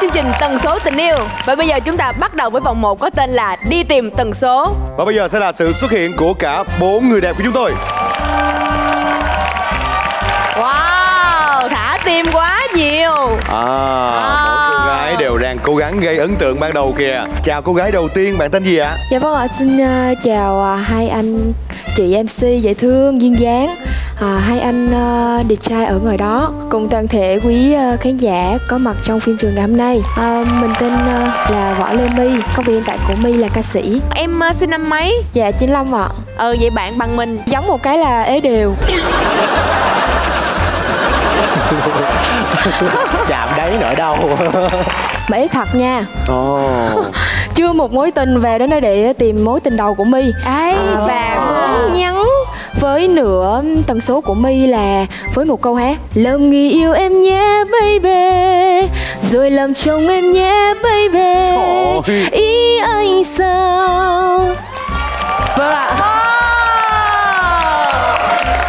với chương trình Tần Số Tình Yêu. Và bây giờ chúng ta bắt đầu với vòng 1 có tên là Đi Tìm Tần Số. Và bây giờ sẽ là sự xuất hiện của cả 4 người đẹp của chúng tôi. Wow, thả tim quá nhiều. Mỗi cô gái đều đang cố gắng gây ấn tượng ban đầu kìa. Chào cô gái đầu tiên, bạn tên gì ạ? Dạ vâng ạ, xin chào hai anh chị MC dễ thương, duyên dáng, hai anh đẹp trai ở ngoài đó, cùng toàn thể quý khán giả có mặt trong phim trường ngày hôm nay. Mình tên là Võ Lê My. Công việc hiện tại của My là ca sĩ. Em sinh năm mấy? Dạ 95 ạ. Vậy bạn bằng mình giống một cái là ế đều. Chạm đấy nỗi đau. Mà ý thật nha. Chưa một mối tình về đến đây để tìm mối tình đầu của My. Và nhắn với nửa tần số của My là với một câu hát: làm người yêu em nhé baby, rồi làm chồng em nhé baby, ý anh sao. Vâng ạ.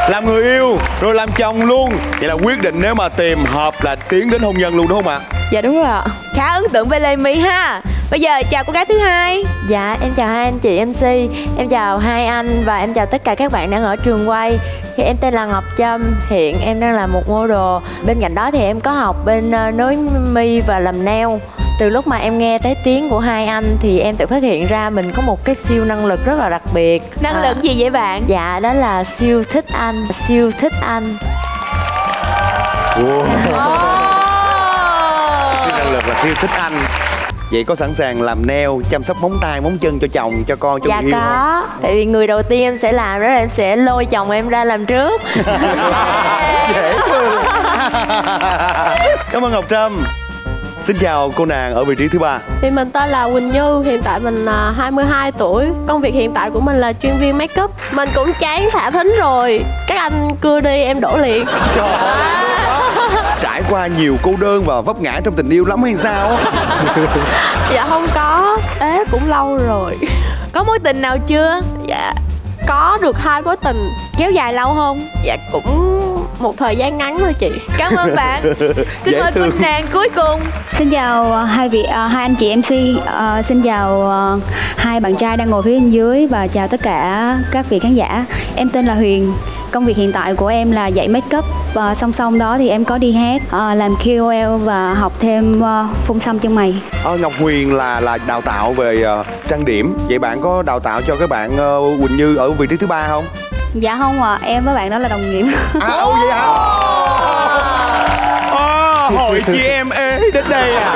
Làm người yêu rồi làm chồng luôn. Vậy là quyết định nếu mà tìm hợp là tiến đến hôn nhân luôn đúng không ạ? Dạ đúng rồi ạ. Khá ấn tượng với Lê Mỹ ha. Bây giờ chào cô gái thứ hai. Dạ em chào hai anh chị MC. Em chào hai anh và em chào tất cả các bạn đang ở trường quay. Thì em tên là Ngọc Trâm, hiện em đang là một model. Bên cạnh đó thì em có học bên nối mi và làm nail. Từ lúc mà em nghe tới tiếng của hai anh thì em tự phát hiện ra mình có một cái siêu năng lực rất là đặc biệt. Năng lực gì vậy bạn? Dạ đó là siêu thích anh. Siêu thích anh. Siêu năng lực là siêu thích anh. Vậy có sẵn sàng làm nail, chăm sóc móng tay, móng chân cho chồng, cho con, cho người yêu không? Dạ có. Tại vì người đầu tiên em sẽ làm đó là em sẽ lôi chồng em ra làm trước. Dễ thương. Cảm ơn Ngọc Trâm. Xin chào cô nàng ở vị trí thứ ba. Thì mình tên là Quỳnh Như, hiện tại mình là 22 tuổi. Công việc hiện tại của mình là chuyên viên make up. Mình cũng chán thả thính rồi. Các anh cưa đi em đổ liền. Trời ơi. Trải qua nhiều cô đơn và vấp ngã trong tình yêu lắm hay sao? Dạ không có. Ế cũng lâu rồi. Có mối tình nào chưa? Dạ có được 2 mối tình. Kéo dài lâu không? Dạ cũng một thời gian ngắn thôi chị. Cảm ơn bạn. Xin mời cô nàng cuối cùng. Xin chào hai anh chị MC. Xin chào hai bạn trai đang ngồi phía bên dưới. Và chào tất cả các vị khán giả. Em tên là Huyền. Công việc hiện tại của em là dạy make up. Và song song đó thì em có đi hát, làm KOL và học thêm phun xăm chân mày. Ngọc Huyền là đào tạo về trang điểm. Vậy bạn có đào tạo cho các bạn Quỳnh Như ở vị trí thứ ba không? Dạ không ạ, em với bạn đó là đồng nghiệp. Vậy hả? Hội chị em ế đến đây à.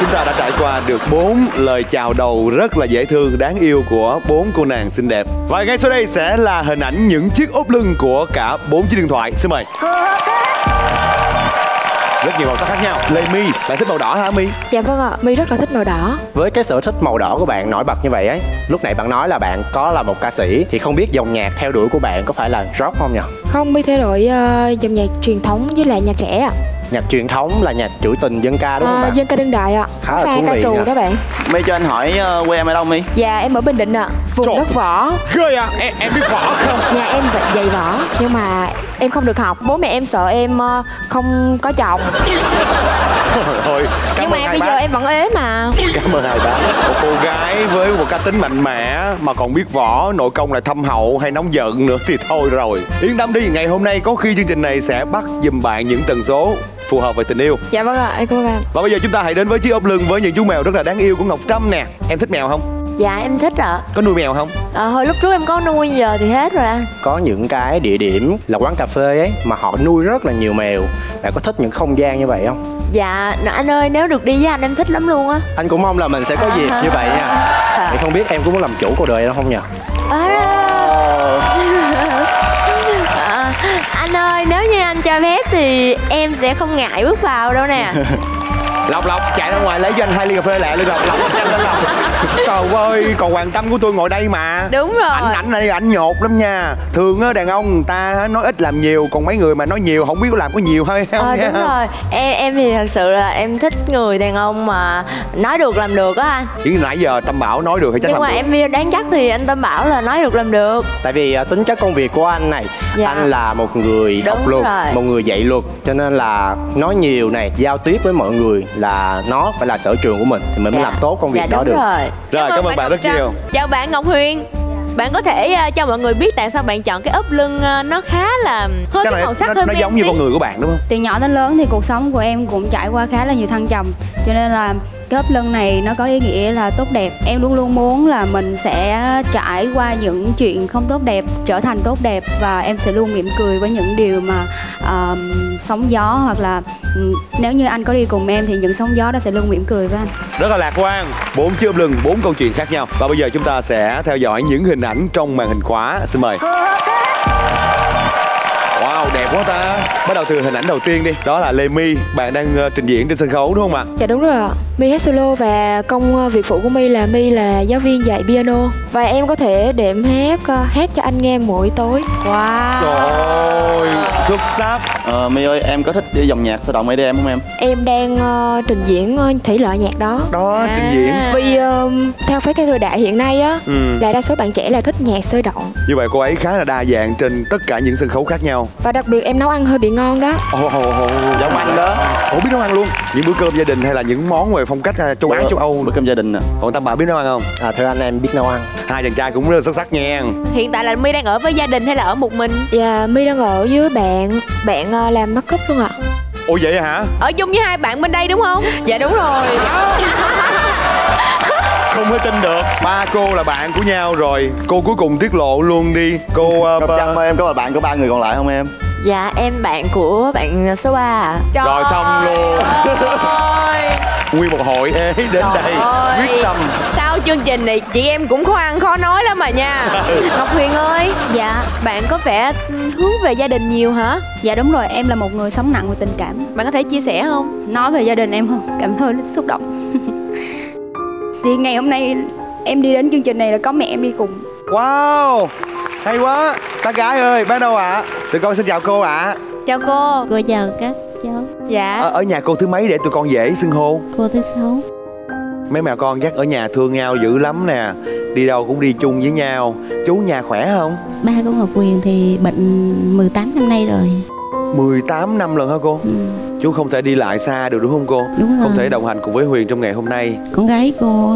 Chúng ta đã trải qua được 4 lời chào đầu rất là dễ thương, đáng yêu của 4 cô nàng xinh đẹp. Và ngay sau đây sẽ là hình ảnh những chiếc ốp lưng của cả 4 chiếc điện thoại. Xin mời. Rất nhiều màu sắc khác nhau. Lê My, bạn thích màu đỏ hả My? Dạ vâng ạ, My rất là thích màu đỏ. Với cái sở thích màu đỏ của bạn nổi bật như vậy ấy, lúc nãy bạn nói là bạn có là một ca sĩ, thì không biết dòng nhạc theo đuổi của bạn có phải là rock không nhỉ? Không, My theo đuổi dòng nhạc truyền thống với lại nhạc trẻ ạ. Nhạc truyền thống là nhạc trữ tình dân ca đúng không bạn? Dân ca đương đại ạ. Khá là thú vị đó bạn. My cho anh hỏi quê em ở đâu My? Dạ em ở Bình Định ạ. Vùng Trời đất Võ. Ghê à, em biết võ không? Nhà em dạy võ nhưng mà em không được học. Bố mẹ em sợ em không có chồng. Thôi, nhưng mà bây giờ em vẫn ế mà. Cảm ơn hai bạn. Một cô gái với một cá tính mạnh mẽ mà còn biết võ, nội công lại thâm hậu hay nóng giận nữa thì thôi rồi. Yên tâm đi, ngày hôm nay có khi chương trình này sẽ bắt giùm bạn những tần số phù hợp với tình yêu. Dạ vâng ạ, em cảm ơn. Và bây giờ chúng ta hãy đến với chiếc ốp lưng với những chú mèo rất là đáng yêu của Ngọc Trâm nè. Em thích mèo không? Dạ em thích ạ. Có nuôi mèo không? Hồi lúc trước em có nuôi, giờ thì hết rồi anh. Có những cái địa điểm là quán cà phê ấy mà họ nuôi rất là nhiều mèo. Bạn có thích những không gian như vậy không? Dạ anh ơi, nếu được đi với anh em thích lắm luôn á. Anh cũng mong là mình sẽ có dịp như vậy nha. Thì không biết em cũng muốn làm chủ cuộc đời đâu không nhỉ? Anh ơi, nếu như anh cho phép thì em sẽ không ngại bước vào đâu nè. Lộc chạy ra ngoài lấy cho anh 2 ly cà phê lẹ. Lộc Trời ơi, còn Hoàng Tâm của tôi ngồi đây mà. Đúng rồi. Ảnh này ảnh nhột lắm nha. Thường á, đàn ông người ta nói ít làm nhiều, còn mấy người mà nói nhiều không biết có làm có nhiều hay không nha. Đúng rồi. Em thì thật sự là em thích người đàn ông mà nói được làm được á anh. Chứ nãy giờ Tâm Bảo nói được hay chắc làm được. Nhưng mà em đáng chắc thì anh Tâm Bảo là nói được làm được. Tại vì tính chất công việc của anh này, dạ, anh là một người học luật, một người dạy luật, cho nên là nói nhiều này, giao tiếp với mọi người là nó phải là sở trường của mình thì mình mới làm tốt công việc đó được. Rồi, cảm ơn bạn rất nhiều. Chào bạn Ngọc Huyền. Bạn có thể cho mọi người biết tại sao bạn chọn cái ốp lưng nó khá là hơi cái màu sắc hơi nó giống như con người của bạn đúng không? Từ nhỏ đến lớn thì cuộc sống của em cũng trải qua khá là nhiều thăng trầm, cho nên là cái ốp lưng này nó có ý nghĩa là tốt đẹp. Em luôn luôn muốn là mình sẽ trải qua những chuyện không tốt đẹp trở thành tốt đẹp, và em sẽ luôn mỉm cười với những điều mà sóng gió, hoặc là nếu như anh có đi cùng em thì những sóng gió đó sẽ luôn mỉm cười với anh. Rất là lạc quan, 4 chiếc ốp lưng, 4 câu chuyện khác nhau. Và bây giờ chúng ta sẽ theo dõi những hình ảnh trong màn hình khóa. Xin mời. Wow, đẹp quá ta. Bắt đầu từ hình ảnh đầu tiên đi. Đó là Lê My, bạn đang trình diễn trên sân khấu đúng không ạ? Dạ đúng rồi ạ. My hát solo và công việc phụ của My là giáo viên dạy piano. Và em có thể điểm hát cho anh nghe mỗi tối. Wow. Trời ơi, xuất sắc. My ơi, em có thích dòng nhạc sôi động EDM không em? Em đang trình diễn thể loại nhạc đó. Đó, trình diễn. Vì theo phái theo thời đại hiện nay á, là đa số bạn trẻ là thích nhạc sôi động. Như vậy cô ấy khá là đa dạng trên tất cả những sân khấu khác nhau. Và đặc biệt em nấu ăn hơi bị ngon đó. Giống anh đó. Ủa, biết nấu ăn luôn? Những bữa cơm gia đình hay là những món về phong cách châu Á, châu Âu? Bữa cơm gia đình nè. Còn Tâm Bảo biết nấu ăn không? À, thưa anh, em biết nấu ăn. Hai chàng trai cũng rất là xuất sắc nha. Hiện tại là My đang ở với gia đình hay là ở một mình? Dạ, My đang ở với bạn. Bạn làm makeup luôn ạ. Ủa vậy hả? Ở chung với hai bạn bên đây đúng không? Dạ đúng rồi. Không thể tin được. Ba cô là bạn của nhau rồi. Cô cuối cùng tiết lộ luôn đi. Cô Ngọc Trâm ơi, em có là bạn của ba người còn lại không em? Dạ em bạn của bạn số 3 ạ. Rồi xong luôn. Nguyên một hội ế đến đây quyết tâm. Sau chương trình này chị em cũng khó ăn khó nói lắm mà nha. Ngọc Huyền ơi. Dạ. Bạn có vẻ hướng về gia đình nhiều hả? Dạ đúng rồi, em là một người sống nặng về tình cảm. Bạn có thể chia sẻ không? Nói về gia đình em không? Cảm thấy xúc động. Thì ngày hôm nay em đi đến chương trình này là có mẹ em đi cùng. Wow, hay quá. Bác gái ơi, bác đâu ạ? Tụi con xin chào cô ạ. Chào cô. Cô chào các cháu. Dạ. Ở nhà cô thứ mấy để tụi con dễ xưng hô? Cô thứ 6. Mấy mẹ con chắc ở nhà thương nhau dữ lắm nè. Đi đâu cũng đi chung với nhau. Chú nhà khỏe không? Ba của Ngọc Huyền thì bệnh 18 năm nay rồi. 18 năm lần hả cô? Chú không thể đi lại xa được đúng không cô? Đúng rồi. Không thể đồng hành cùng với Huyền trong ngày hôm nay. Con gái cô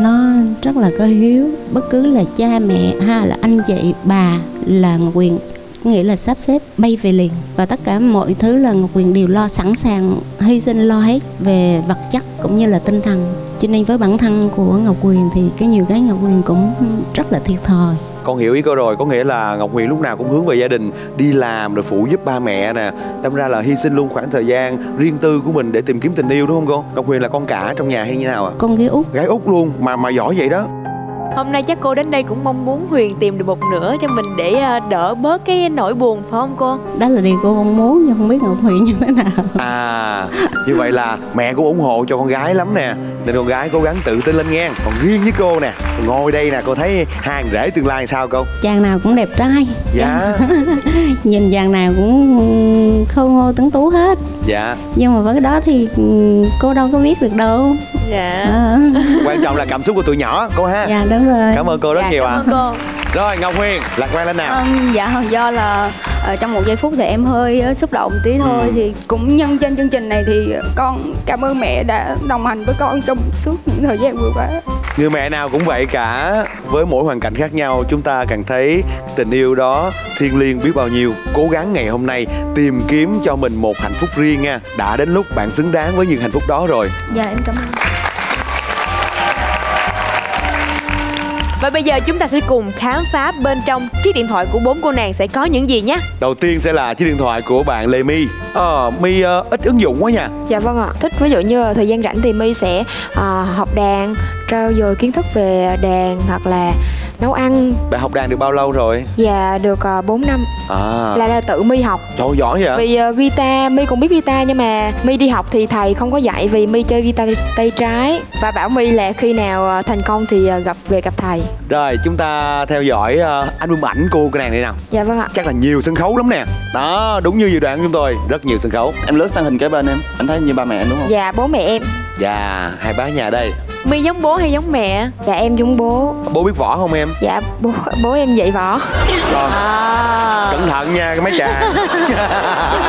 nó rất là có hiếu. Bất cứ là cha mẹ hay là anh chị bà là Ngọc Huyền nghĩa là sắp xếp bay về liền. Và tất cả mọi thứ là Ngọc Huyền đều lo, sẵn sàng hy sinh lo hết về vật chất cũng như là tinh thần. Cho nên với bản thân của Ngọc Huyền thì cái nhiều cái Ngọc Huyền cũng rất là thiệt thòi. Con hiểu ý cô rồi, có nghĩa là Ngọc Huyền lúc nào cũng hướng về gia đình, đi làm rồi phụ giúp ba mẹ nè, đâm ra là hy sinh luôn khoảng thời gian riêng tư của mình để tìm kiếm tình yêu đúng không cô? Ngọc Huyền là con cả trong nhà hay như nào ạ? Con gái út. Gái út luôn mà giỏi vậy đó. Hôm nay chắc cô đến đây cũng mong muốn Huyền tìm được một nửa cho mình để đỡ bớt cái nỗi buồn phải không cô? Đó là điều cô mong muốn nhưng không biết Ngọc Huyền như thế nào. À, như vậy là mẹ cũng ủng hộ cho con gái lắm nè. Nên con gái cố gắng tự tin lên nghe. Còn riêng với cô nè, ngồi đây nè, cô thấy hàng rể tương lai sao cô? Chàng nào cũng đẹp trai. Dạ. Nhìn chàng nào cũng khôi ngô tuấn tú hết. Dạ. Nhưng mà với cái đó thì cô đâu có biết được đâu. Dạ. Quan trọng là cảm xúc của tụi nhỏ cô ha. Dạ đúng rồi. Cảm ơn cô rất nhiều ạ. Rồi Ngọc Huyền, lạc quan lên nào. Dạ do là trong một giây phút thì em hơi xúc động tí thôi. Thì cũng nhân trên chương trình này thì con cảm ơn mẹ đã đồng hành với con trong suốt những thời gian vừa qua. Người mẹ nào cũng vậy cả, với mỗi hoàn cảnh khác nhau chúng ta càng thấy tình yêu đó thiêng liêng biết bao nhiêu. Cố gắng ngày hôm nay tìm kiếm cho mình một hạnh phúc riêng nha. Đã đến lúc bạn xứng đáng với những hạnh phúc đó rồi. Dạ em cảm ơn. Và bây giờ chúng ta sẽ cùng khám phá bên trong chiếc điện thoại của 4 cô nàng sẽ có những gì nhé. Đầu tiên sẽ là chiếc điện thoại của bạn Lê My. My ít ứng dụng quá nha. Dạ vâng ạ. Thích ví dụ như là thời gian rảnh thì My sẽ học đàn, trau dồi kiến thức về đàn hoặc là nấu ăn. Bạn học đàn được bao lâu rồi? Dạ được 4 năm à. Là tự My học. Trời ơi, giỏi vậy. Vì guitar, My cũng biết guitar nhưng mà My đi học thì thầy không có dạy vì My chơi guitar tay trái. Và bảo My là khi nào thành công thì gặp thầy. Rồi chúng ta theo dõi album ảnh của cô nàng này nào. Dạ vâng ạ. Chắc là nhiều sân khấu lắm nè. Đó, đúng như dự đoán của chúng tôi, rất nhiều sân khấu. Em lớn sang hình kế bên em, anh thấy như ba mẹ em đúng không? Dạ bố mẹ em. Dạ hai bác nhà đây. My giống bố hay giống mẹ? Dạ em giống bố. Bố biết võ không em? Dạ bố em dạy võ. Rồi. À. Cẩn thận nha cái mấy chàng.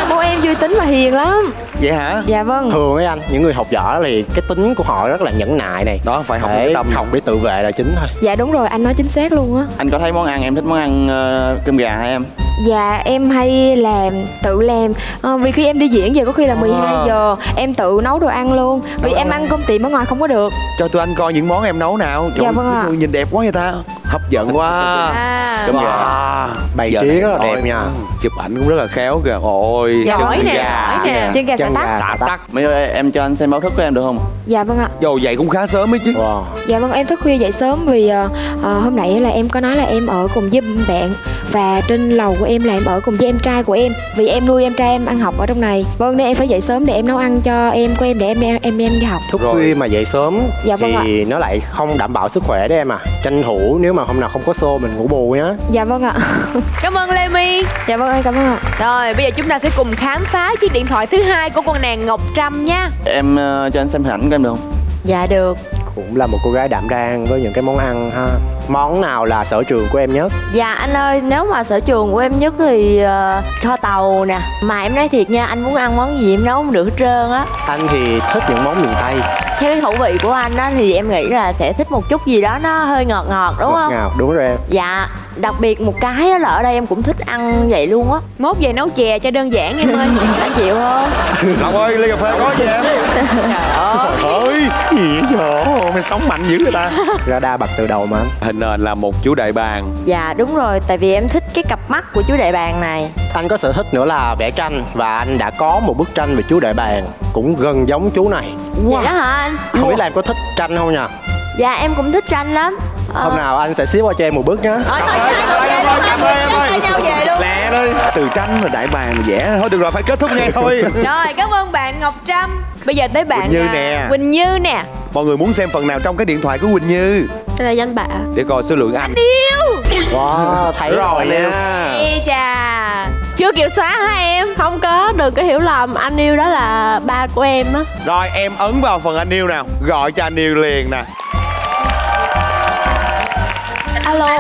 Bố em vui tính và hiền lắm. Vậy hả? Dạ vâng. Thường ấy anh, những người học võ thì cái tính của họ rất là nhẫn nại này. Đó, phải học cái tâm, học để tự vệ là chính thôi. Dạ đúng rồi, anh nói chính xác luôn á. Anh có thấy món ăn em thích món ăn cơm gà hay em? Dạ em hay tự làm vì khi em đi diễn về có khi là 12 giờ em tự nấu đồ ăn luôn. Vì em ăn cơm tiệm ở ngoài không có được. Cho tụi anh coi những món em nấu nào. Dạ vâng ạ. Nhìn đẹp quá vậy ta. Hấp dẫn quá. Cơm gà bày trí rất là đẹp nha. Chụp ảnh cũng rất là khéo kìa. Ôi giỏi nè. Chân gà xả tắc. Mấy ơi em cho anh xem báo thức của em được không? Dạ vâng ạ. Dù dậy cũng khá sớm ấy chứ. Dạ vâng em thức khuya dậy sớm vì hôm nãy là em có nói là em ở cùng với bạn. Và trên lầu của em là em ở cùng với em trai của em. Vì em nuôi em trai em ăn học ở trong này. Vâng nên em phải dậy sớm để em nấu ăn cho em của em để em đi học. Thức khuya mà dậy sớm thì nó lại không đảm bảo sức khỏe đấy em à. Tranh thủ nếu mà hôm nào không có show mình ngủ bù nhá. Dạ vâng ạ. Cảm ơn Lê My. Dạ vâng em cảm ơn ạ. Rồi bây giờ chúng ta sẽ cùng khám phá chiếc điện thoại thứ hai của con nàng Ngọc Trâm nha. Em cho anh xem hình ảnh của em được không? Dạ được. Cũng là một cô gái đảm đang với những cái món ăn ha. Món nào là sở trường của em nhất? Dạ anh ơi, nếu mà sở trường của em nhất thì kho tàu nè. Mà em nói thiệt nha, anh muốn ăn món gì em nấu không được hết trơn á. Anh thì thích những món miền Tây. Theo cái khẩu vị của anh á thì em nghĩ là sẽ thích một chút gì đó nó hơi ngọt ngọt đúng không? Ngọt ngào, đúng rồi em. Dạ, đặc biệt một cái đó là ở đây em cũng thích ăn vậy luôn á. Mốt về nấu chè cho đơn giản em ơi. Anh chịu không? Ngọc ơi, ly cà phê có gì em? Trời ơi, gì vậy trời? Mình sống mạnh dữ người ta. Ra đa bật từ đầu mà anh. Hình nền là một chú đại bàng. Dạ đúng rồi, tại vì em thích cái cặp mắt của chú đại bàng này. Anh có sở thích nữa là vẽ tranh. Và anh đã có một bức tranh về chú đại bàng cũng gần giống chú này. Vậy đó hả anh? Không biết là em có thích tranh không nha? Dạ em cũng thích tranh lắm. Hôm nào anh sẽ xíu qua cho em một bước nhá. Lẹ đi. Từ tranh mà đại bàng vẽ. Thôi được rồi, phải kết thúc ngay thôi. Rồi cảm ơn bạn Ngọc Trâm. Bây giờ tới bạn Quỳnh Như nè. Mọi người muốn xem phần nào trong cái điện thoại của Quỳnh Như? Đây là danh bạ. Để coi số lượng anh yêu. Wow, thấy rồi nè. Chà, chưa kịp xóa hả em? Không có, đừng có hiểu lầm. Anh yêu đó là ba của em á. Rồi em ấn vào phần anh yêu nào. Gọi cho anh yêu liền nè. Alo.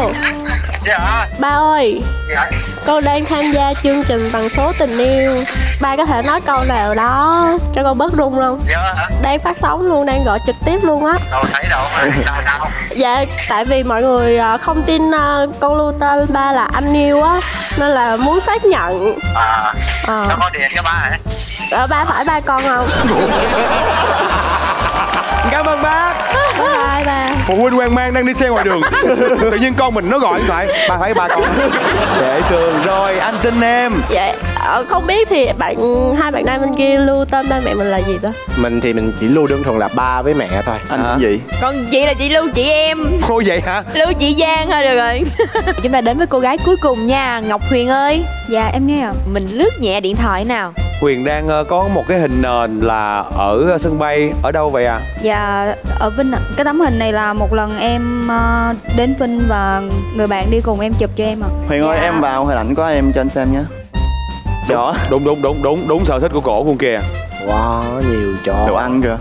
Dạ. Ba ơi. Dạ. Con đang tham gia chương trình Tần Số Tình Yêu. Ba có thể nói câu nào đó cho con bớt run không? Dạ. Đang phát sóng luôn, đang gọi trực tiếp luôn á. Đâu thấy đâu, đâu. Dạ, tại vì mọi người không tin con lưu tên ba là anh yêu á, nên là muốn xác nhận. Nó có điện cho ba hả? Ba phải ba con không? Cảm ơn bác. Bye ba. Phụ huynh hoang mang đang đi xe ngoài đường. Tự nhiên con mình nó gọi điện thoại. Ba phải ba con. Dễ thương rồi, anh tin em. Dạ, không biết thì hai bạn nam bên kia lưu tên ba mẹ mình là gì đó? Mình thì mình chỉ lưu đơn thuần là ba với mẹ thôi. Anh cũng vậy. Còn chị là chị lưu chị em. Cô vậy hả? Lưu chị Giang thôi được rồi. Chúng ta đến với cô gái cuối cùng nha, Ngọc Huyền ơi. Dạ em nghe ạ. Mình lướt nhẹ điện thoại nào. Huyền đang có một cái hình nền là ở sân bay. Ở đâu vậy ạ? Dạ, ở Vinh. Cái tấm hình này là một lần em đến Vinh và người bạn đi cùng em chụp cho em ạ. Huyền ơi, em vào hình ảnh của em cho anh xem nhé. Đúng sở thích của cổ luôn kìa. Wow, nhiều chỗ. Đồ ăn kìa.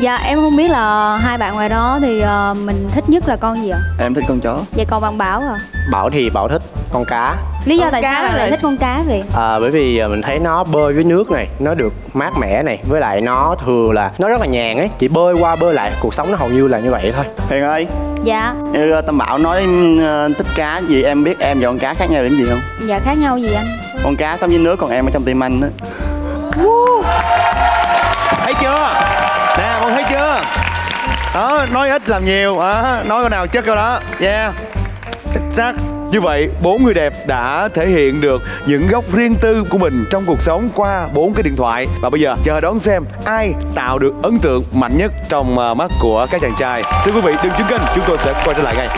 Dạ, em không biết là hai bạn ngoài đó thì mình thích nhất là con gì ạ? Em thích con chó. Vậy còn bạn Bảo à? Bảo thì Bảo thích con cá. Lý do tại sao bạn lại thích con cá vậy? Bởi vì mình thấy nó bơi với nước này, nó được mát mẻ này, với lại nó thường là nó rất là nhàn ấy, chỉ bơi qua bơi lại, cuộc sống nó hầu như là như vậy thôi. Huyền ơi. Dạ. Như Tâm Bảo nói thích cá gì, em biết em và con cá khác nhau đến gì không? Dạ khác nhau gì anh? Con cá sống dưới nước, còn em ở trong tim anh đó. Thấy chưa? Nè, con thấy chưa? Đó, nói ít làm nhiều, nói câu nào chất câu đó. Yeah. Chắc Như vậy, bốn người đẹp đã thể hiện được những góc riêng tư của mình trong cuộc sống qua bốn cái điện thoại. Và bây giờ chờ đón xem ai tạo được ấn tượng mạnh nhất trong mắt của các chàng trai. Xin quý vị đừng chuyển kênh, chúng tôi sẽ quay trở lại ngay.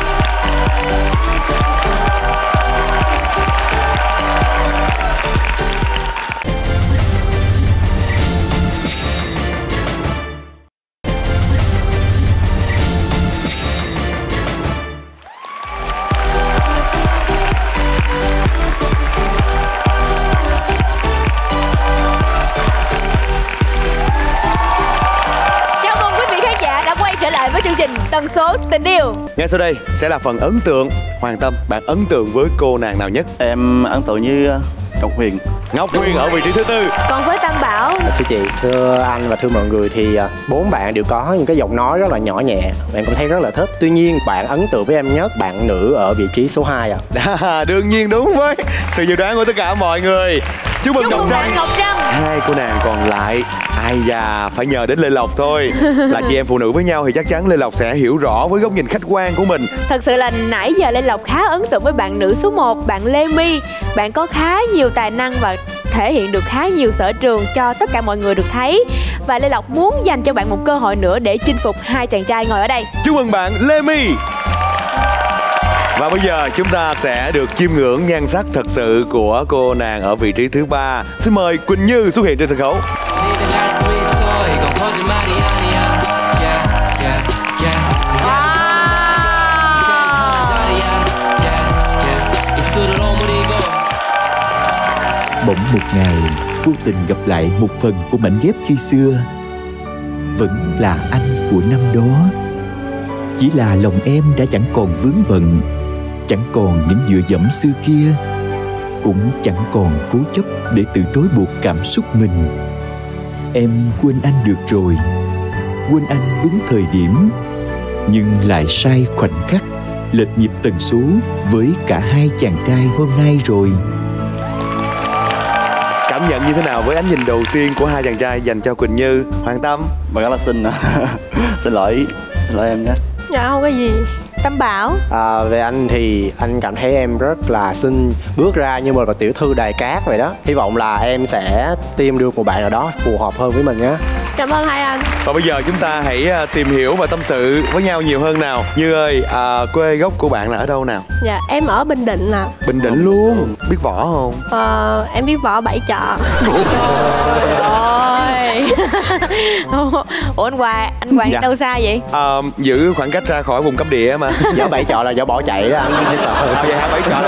Tần số tình yêu. Ngay sau đây sẽ là phần ấn tượng. Hoàng Tâm, bạn ấn tượng với cô nàng nào nhất? Em ấn tượng như Ngọc Huyền. Ngọc Huyền ở vị trí thứ tư. Còn với Tâm Bảo? Thưa chị, thưa anh và thưa mọi người thì bốn bạn đều có những cái giọng nói rất là nhỏ nhẹ, em cũng thấy rất là thích. Tuy nhiên bạn ấn tượng với em nhất, bạn nữ ở vị trí số 2 ạ. Đương nhiên đúng với sự dự đoán của tất cả mọi người. Chúc mừng Ngọc Trâm. Hai cô nàng còn lại, ai da, phải nhờ đến Lê Lộc thôi. Là chị em phụ nữ với nhau thì chắc chắn Lê Lộc sẽ hiểu rõ với góc nhìn khách quan của mình. Thật sự là nãy giờ Lê Lộc khá ấn tượng với bạn nữ số 1, bạn Lê My. Bạn có khá nhiều tài năng và thể hiện được khá nhiều sở trường cho tất cả mọi người được thấy. Và Lê Lộc muốn dành cho bạn một cơ hội nữa để chinh phục hai chàng trai ngồi ở đây. Chúc mừng bạn Lê My. Và bây giờ chúng ta sẽ được chiêm ngưỡng nhan sắc thật sự của cô nàng ở vị trí thứ 3. Xin mời Quỳnh Như xuất hiện trên sân khấu. Bỗng một ngày vô tình gặp lại một phần của mảnh ghép khi xưa. Vẫn là anh của năm đó, chỉ là lòng em đã chẳng còn vướng bận, chẳng còn những dựa dẫm xưa kia, cũng chẳng còn cố chấp để từ chối buộc cảm xúc mình. Em quên anh được rồi, quên anh đúng thời điểm, nhưng lại sai khoảnh khắc, lệch nhịp tần số với cả hai chàng trai hôm nay rồi. Cảm nhận như thế nào với ánh nhìn đầu tiên của hai chàng trai dành cho Quỳnh Như? Hoàng Tâm, bạn rất là xinh. Xin lỗi em nhé. Dạ không có gì. Tâm Bảo, về anh thì anh cảm thấy em rất là xinh, bước ra như một tiểu thư đài cát vậy đó. Hy vọng là em sẽ tìm được một bạn nào đó phù hợp hơn với mình nhé. Cảm ơn hai anh. Và bây giờ chúng ta hãy tìm hiểu và tâm sự với nhau nhiều hơn nào. Như ơi, quê gốc của bạn là ở đâu nào? Dạ em ở Bình Định ạ. Bình Định luôn. Biết Võ không? Em biết Võ Bảy Chợ. Ủa anh Hoàng dạ. Đâu xa vậy? Giữ khoảng cách ra khỏi vùng cấm địa mà. Võ Bảy Chợ là võ bỏ chạy đó anh, phải sợ. Vậy hả? Bảy Chợ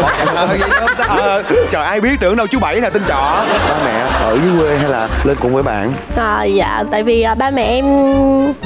là trời, ai biết, tưởng đâu chú Bảy là tên trọ. Ba mẹ ở dưới quê hay là lên cùng với bạn? Dạ tại vì ba mẹ em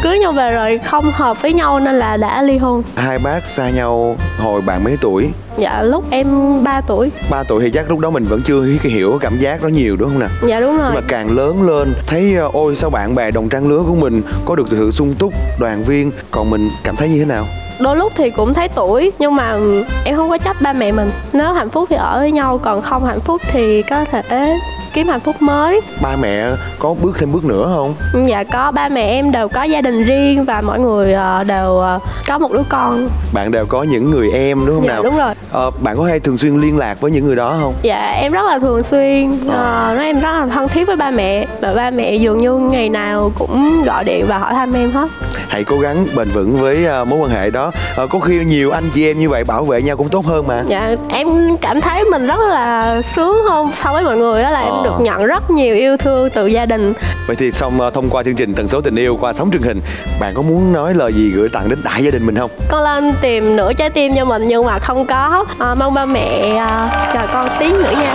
cưới nhau về rồi không hợp với nhau nên là đã ly hôn. Hai bác xa nhau hồi bạn mấy tuổi? Dạ lúc em 3 tuổi. 3 tuổi thì chắc lúc đó mình vẫn chưa hiểu cảm giác đó nhiều đúng không nè? Dạ đúng rồi. Nhưng mà càng lớn lên thấy ôi sao bạn bè đồng trang lứa của mình có được sự sung túc, đoàn viên, còn mình cảm thấy như thế nào? Đôi lúc thì cũng thấy tuổi, nhưng mà em không có trách ba mẹ mình. Nếu hạnh phúc thì ở với nhau, còn không hạnh phúc thì có thể kiếm hạnh phúc mới. Ba mẹ có bước thêm bước nữa không? Dạ có, ba mẹ em đều có gia đình riêng và mỗi người đều có một đứa con. Bạn đều có những người em đúng không nào? Dạ đúng rồi. Bạn có hay thường xuyên liên lạc với những người đó không? Dạ em rất là thường xuyên, em rất là thân thiết với ba mẹ. Và ba mẹ dường như ngày nào cũng gọi điện và hỏi thăm em hết. Hãy cố gắng bền vững với mối quan hệ đó. Có khi nhiều anh chị em như vậy bảo vệ nhau cũng tốt hơn mà. Dạ em cảm thấy mình rất là sướng hơn so với mọi người, đó là em được nhận rất nhiều yêu thương từ gia đình. Vậy thì xong thông qua chương trình Tần Số Tình Yêu qua sóng truyền hình, bạn có muốn nói lời gì gửi tặng đến đại gia đình mình không? Con lên tìm nửa trái tim cho mình nhưng mà không có. Mong ba mẹ chờ con tí nữa nha.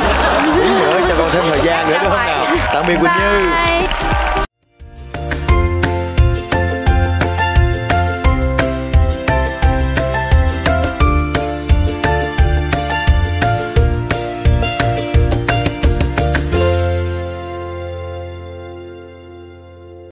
Tí nữa cho con thêm thời gian nữa đúng không nào? Tạm biệt Quỳnh Như.